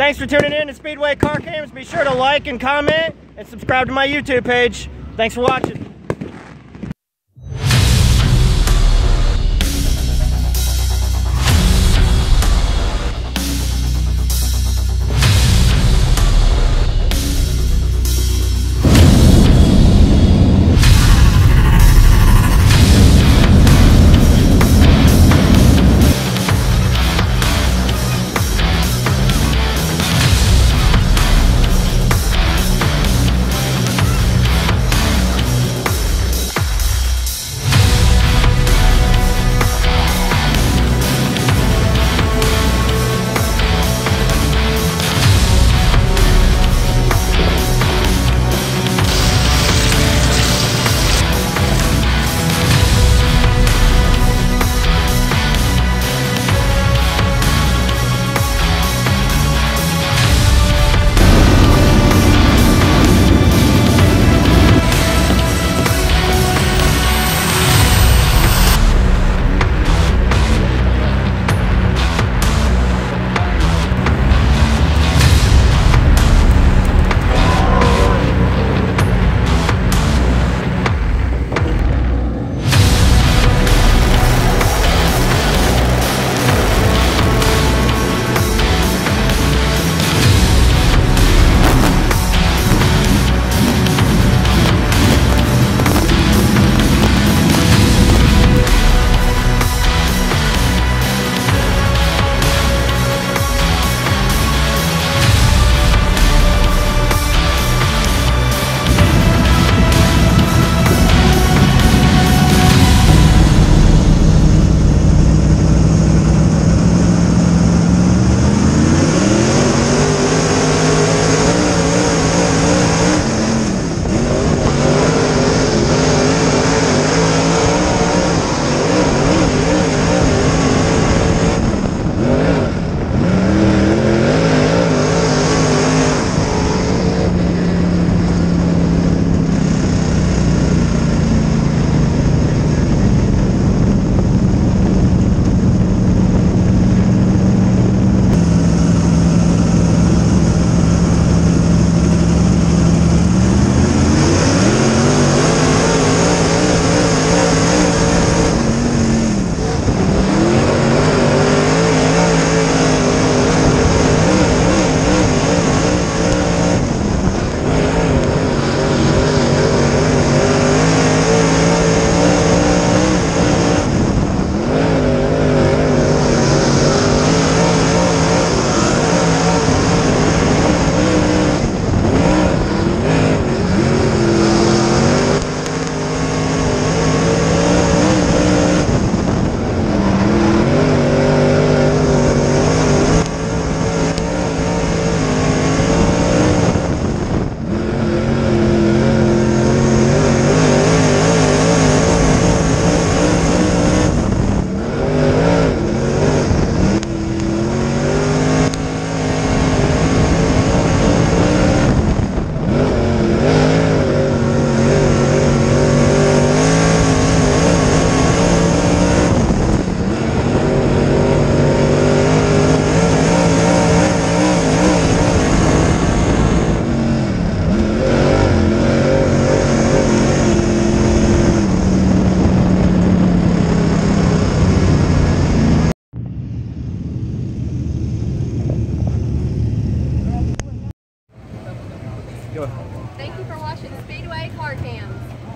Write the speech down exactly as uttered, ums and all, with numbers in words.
Thanks for tuning in to Speedway Car Cams. Be sure to like and comment and subscribe to my YouTube page. Thanks for watching. Thank you for watching Speedway Car Cams.